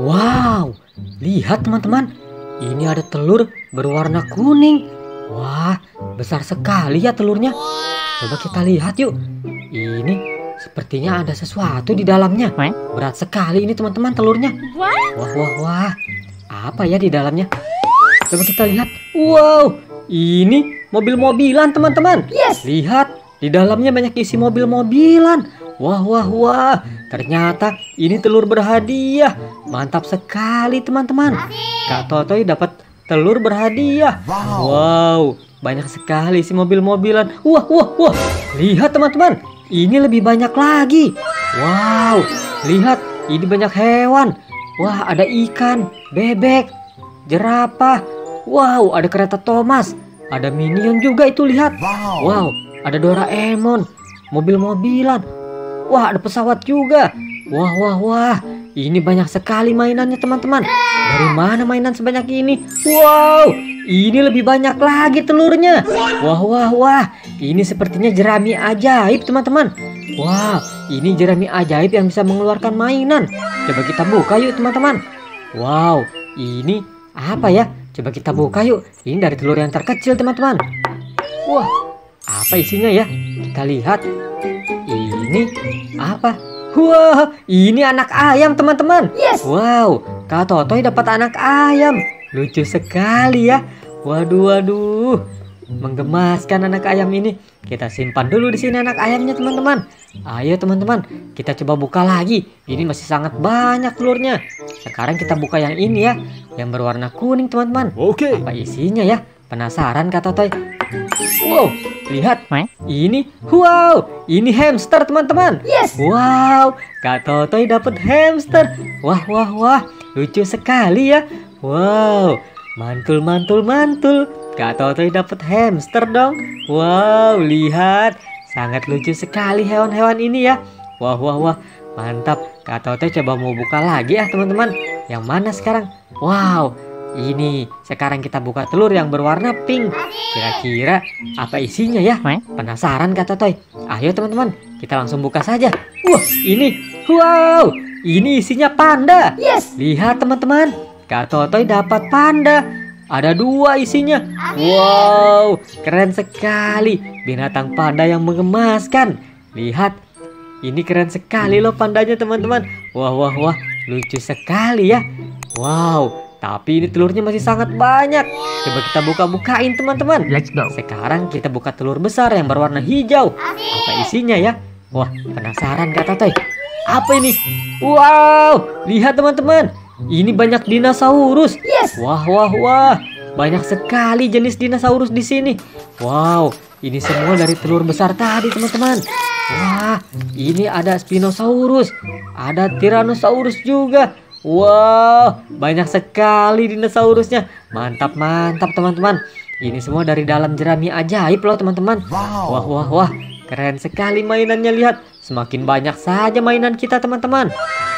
Wow, lihat teman-teman, ini ada telur berwarna kuning. Wah, besar sekali ya telurnya. Coba kita lihat yuk. Ini sepertinya ada sesuatu di dalamnya. Berat sekali ini teman-teman telurnya. Wah, wah, wah. Apa ya di dalamnya? Coba kita lihat. Wow, ini mobil-mobilan teman-teman. Yes. Lihat, di dalamnya banyak isi mobil-mobilan. Wah, wah, wah. Ternyata ini telur berhadiah. Mantap sekali teman-teman. Kak Totoy dapat telur berhadiah. Wow, banyak sekali isi mobil-mobilan. Wah, wah, wah. Lihat teman-teman. Ini lebih banyak lagi. Wow, lihat, ini banyak hewan. Wah, ada ikan, bebek, jerapah. Wow, ada kereta Thomas. Ada Minion juga itu, lihat. Wow, ada Doraemon. Mobil-mobilan. Wah, ada pesawat juga. Wah, wah, wah. Ini banyak sekali mainannya teman-teman. Dari mana mainan sebanyak ini? Wow, ini lebih banyak lagi telurnya. Wah, wah, wah. Ini sepertinya jerami ajaib teman-teman. Wah, ini jerami ajaib yang bisa mengeluarkan mainan. Coba kita buka yuk teman-teman. Wow, ini apa ya? Coba kita buka yuk. Ini dari telur yang terkecil teman-teman. Wah, apa isinya ya? Kita lihat. Ini apa? Wah, ini anak ayam teman-teman. Yes. Wow, Kak Totoy dapat anak ayam. Lucu sekali ya. Waduh, waduh. Menggemaskan anak ayam ini. Kita simpan dulu di sini anak ayamnya teman-teman. Ayo teman-teman, kita coba buka lagi. Ini masih sangat banyak telurnya. Sekarang kita buka yang ini ya, yang berwarna kuning teman-teman. Oke. Apa isinya ya? Penasaran Kak Totoy. Wow, lihat. Ini, wow, ini hamster teman-teman. Yes. Wow, Kak Totoy dapat hamster. Wah, wah, wah. Lucu sekali ya. Wow, mantul, mantul, mantul. Kak Totoy dapat hamster dong. Wow, lihat. Sangat lucu sekali hewan-hewan ini ya. Wah, wah, wah. Mantap. Kak Totoy coba mau buka lagi ya teman-teman. Yang mana sekarang? Wow, ini sekarang kita buka telur yang berwarna pink. Kira-kira apa isinya ya? Penasaran Kak Totoy. Ayo teman-teman, kita langsung buka saja. Wah, ini. Wow, ini isinya panda. Yes. Lihat teman-teman. Kak Totoy dapat panda. Ada dua isinya. Wow, keren sekali. Binatang panda yang mengemaskan. Lihat, ini keren sekali loh pandanya teman-teman. Wah, wah, wah. Lucu sekali ya. Wow, tapi ini telurnya masih sangat banyak. Coba kita buka-bukain teman-teman. Let's go. Sekarang kita buka telur besar yang berwarna hijau. Apa isinya ya? Wah, penasaran Kak Totoy. Apa ini? Wow, lihat teman-teman. Ini banyak dinosaurus. Yes. Wah, wah, wah. Banyak sekali jenis dinosaurus di sini. Wow, ini semua dari telur besar tadi, teman-teman. Wah, ini ada Spinosaurus. Ada Tyrannosaurus juga. Wow, banyak sekali dinosaurusnya. Mantap, mantap, teman-teman. Ini semua dari dalam jerami ajaib loh, teman-teman. Wow. Wah, wah, wah. Keren sekali mainannya, lihat. Semakin banyak saja mainan kita, teman-teman.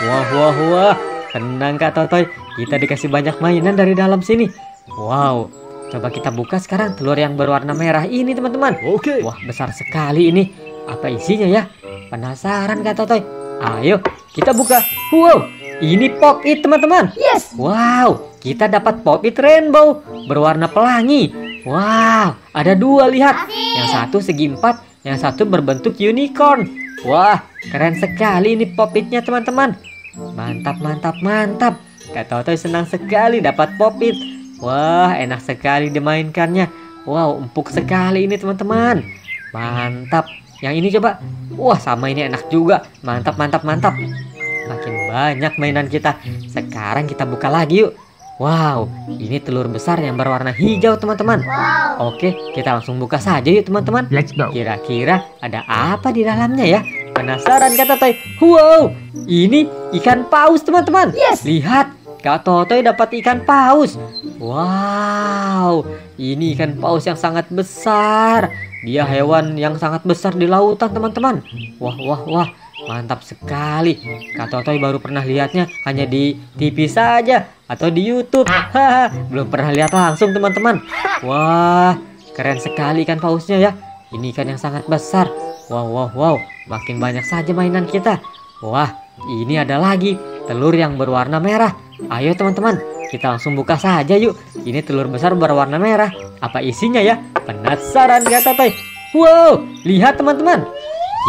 Wah, wah, wah. Tenang Kak Totoy, kita dikasih banyak mainan dari dalam sini. Wow, coba kita buka sekarang telur yang berwarna merah ini teman-teman. Oke. Wah, besar sekali ini. Apa isinya ya? Penasaran Kak Totoy? Ayo, kita buka. Wow, ini Pop It teman-teman. Yes. Wow, kita dapat Pop It Rainbow berwarna pelangi. Wow, ada dua lihat. Yang satu segi empat, yang satu berbentuk unicorn. Wah, keren sekali ini Pop It-nya teman-teman. Mantap, mantap, mantap. Kak Totoy senang sekali dapat Pop It. Wah, enak sekali dimainkannya. Wow, empuk sekali ini teman-teman. Mantap. Yang ini coba. Wah, sama ini enak juga. Mantap, mantap, mantap. Makin banyak mainan kita. Sekarang kita buka lagi yuk. Wow, ini telur besar yang berwarna hijau teman-teman. Wow. Oke, kita langsung buka saja yuk teman-teman. Let's go. Kira-kira ada apa di dalamnya ya? Penasaran Kak Totoy. Wow, ini ikan paus teman-teman. Yes. Lihat, Kak Totoy dapat ikan paus. Wow, ini ikan paus yang sangat besar. Dia hewan yang sangat besar di lautan teman-teman. Wah, wah, wah. Mantap sekali. Kak Totoy baru pernah lihatnya hanya di TV saja atau di YouTube. Belum pernah lihat langsung teman-teman. Wah, keren sekali ikan pausnya ya. Ini ikan yang sangat besar. Wow, wow, wow. Makin banyak saja mainan kita. Wah, ini ada lagi telur yang berwarna merah. Ayo teman-teman, kita langsung buka saja yuk. Ini telur besar berwarna merah. Apa isinya ya? Penasaran gak, Totoy? Wow, lihat teman-teman,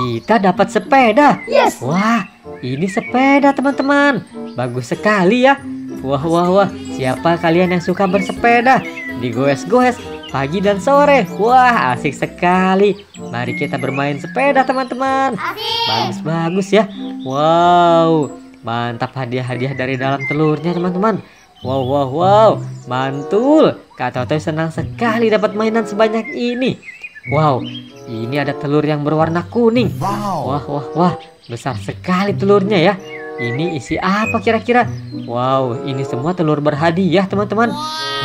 kita dapat sepeda. Yes. Wah, ini sepeda teman-teman. Bagus sekali ya. Wah, wah, wah. Siapa kalian yang suka bersepeda? Digoes-goes pagi dan sore. Wah, asik sekali. Mari kita bermain sepeda teman-teman. Bagus-bagus ya. Wow, mantap hadiah-hadiah dari dalam telurnya teman-teman. Wow, wow, wow. Mantul. Kak Totoy senang sekali dapat mainan sebanyak ini. Wow, ini ada telur yang berwarna kuning. Wah, wah, wah. Besar sekali telurnya ya. Ini isi apa kira-kira? Wow, ini semua telur berhadiah teman-teman.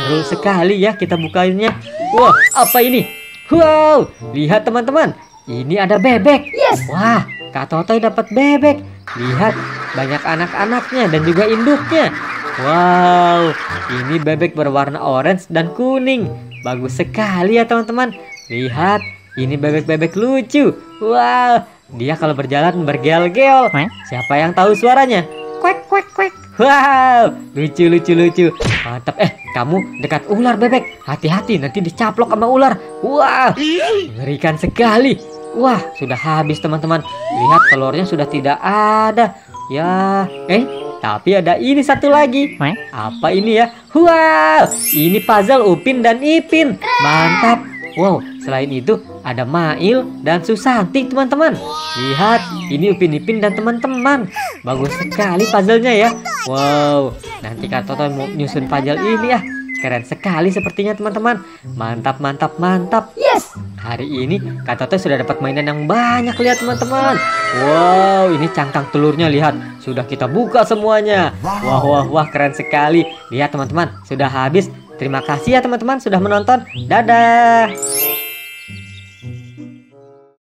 Seru sekali ya kita bukainnya. Wah, apa ini? Wow, lihat teman-teman, ini ada bebek. Wah, Kak Totoy dapat bebek. Lihat, banyak anak-anaknya dan juga induknya. Wow, ini bebek berwarna orange dan kuning. Bagus sekali ya teman-teman. Lihat, ini bebek-bebek lucu. Wow, dia kalau berjalan bergeol-geol. Siapa yang tahu suaranya? Kuek, kuek, kuek. Wow, lucu, lucu, lucu. Mantap. Kamu dekat ular bebek. Hati-hati, nanti dicaplok sama ular. Wow, mengerikan sekali. Wah, sudah habis teman-teman. Lihat, telurnya sudah tidak ada. Ya, tapi ada ini satu lagi. Apa ini ya? Wow, ini puzzle Upin dan Ipin. Mantap. Wow, selain itu ada Mail dan Susanti teman-teman. Lihat, ini Upin Ipin dan teman-teman. Bagus sekali puzzle-nya ya. Wow, nanti Kak Totoy mau nyusun puzzle ini ya. Keren sekali sepertinya teman-teman. Mantap, mantap, mantap. Yes. Hari ini Kak Totoy sudah dapat mainan yang banyak. Lihat teman-teman. Wow, ini cangkang telurnya, lihat. Sudah kita buka semuanya. Wah, wah, wah, keren sekali. Lihat teman-teman, sudah habis. Terima kasih ya teman-teman sudah menonton. Dadah.